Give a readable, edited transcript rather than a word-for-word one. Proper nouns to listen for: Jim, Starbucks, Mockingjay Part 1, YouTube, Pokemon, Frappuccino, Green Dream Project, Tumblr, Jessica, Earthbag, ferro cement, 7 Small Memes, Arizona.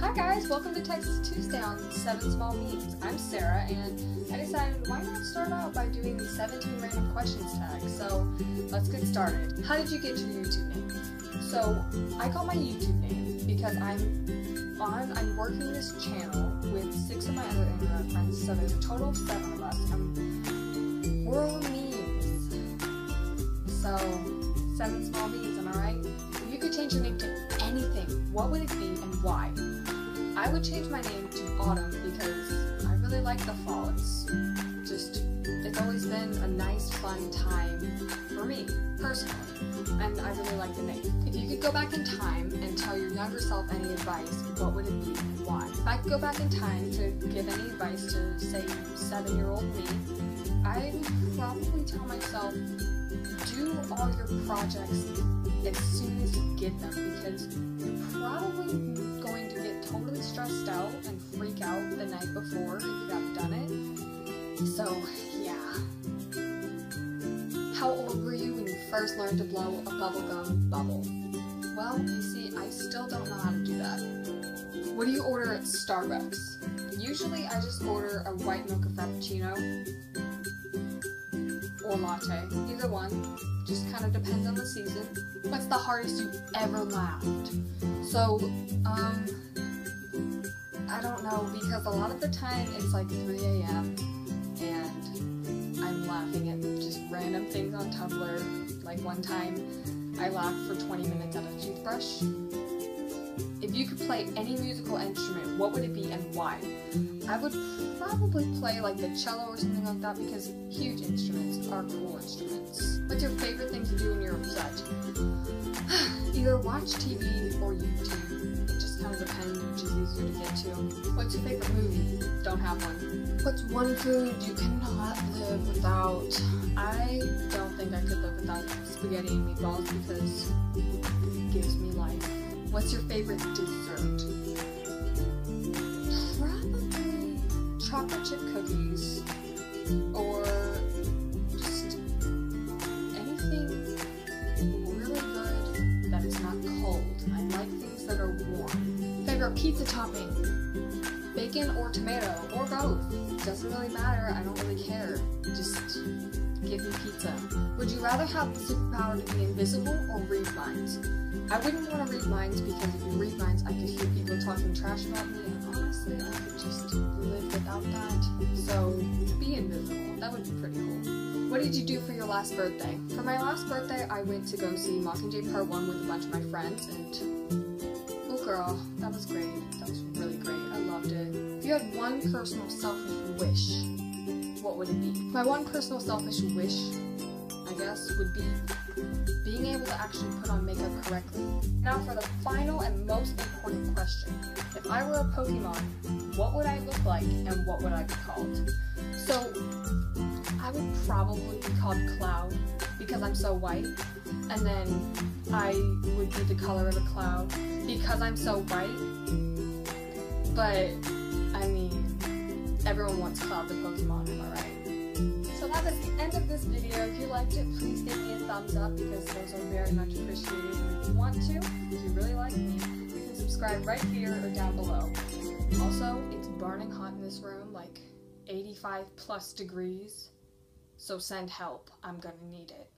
Hi guys, welcome to Texas Tuesday on 7 Small Memes. I'm Sarah, and I decided why not start out by doing the 17 random questions tag, so let's get started. How did you get your YouTube name? So, I got my YouTube name because I'm working this channel with 6 of my other internet friends, so there's a total of 7 of us, and we're all memes. So, 7 Small Memes, am I right? If you could change your name to anything, what would it be and why? I would change my name to Autumn because I really like the fall. It's always been a nice, fun time for me, personally, and I really like the name. If you could go back in time and tell your younger self any advice, what would it be and why? If I could go back in time to give any advice to, say, 7-year-old me, I would probably tell myself, do all your projects as soon as you get them, because you're probably going to get totally stressed out and freak out the night before if you haven't done it. So, yeah. How old were you when you first learned to blow a bubblegum bubble? Well, you see, I still don't know how to do that. What do you order at Starbucks? Usually I just order a white mocha frappuccino or latte. Either one. Just kind of depends on the season. What's the hardest you've ever laughed? So, I don't know, because a lot of the time it's like 3 a.m. and I'm laughing at just random things on Tumblr. Like one time I laughed for 20 minutes at a toothbrush. If you could play any musical instrument, what would it be and why? I would probably play like the cello or something like that because huge instruments are cool instruments. What's your favorite thing to do when you're upset? Either watch TV or YouTube. It just kind of depends which is easier to get to. What's your favorite movie? Don't have one. What's one food you cannot live without? I don't think I could live without spaghetti and meatballs because it gives me life. What's your favorite dessert? Probably chocolate chip cookies or just anything really good that is not cold. I like things that are warm. Favorite pizza topping? Bacon or tomato or both. Doesn't really matter. I don't really care. Just give me pizza. Would you rather have the superpower to be invisible or read minds? I wouldn't want to read minds because if you read minds, I could hear people talking trash about me, and honestly, I could just live without that. So, be invisible. That would be pretty cool. What did you do for your last birthday? For my last birthday, I went to go see Mockingjay Part 1 with a bunch of my friends, and oh girl, that was great. That was really great. I loved it. If you had one personal selfish wish, what would it be? My one personal selfish wish, I guess, would be being able to actually put on makeup correctly. Now for the final and most important question. If I were a Pokemon, what would I look like and what would I be called? So, I would probably be called Cloud because I'm so white, and then I would be the color of a cloud because I'm so white, but I mean, everyone wants Cloud the Pokemon, am I right? So that is the end of this video. If you liked it, please give me a thumbs up because those are very much appreciated. And if you want to, if you really like me, you can subscribe right here or down below. Also, it's burning hot in this room, like 85+ degrees, so send help. I'm gonna need it.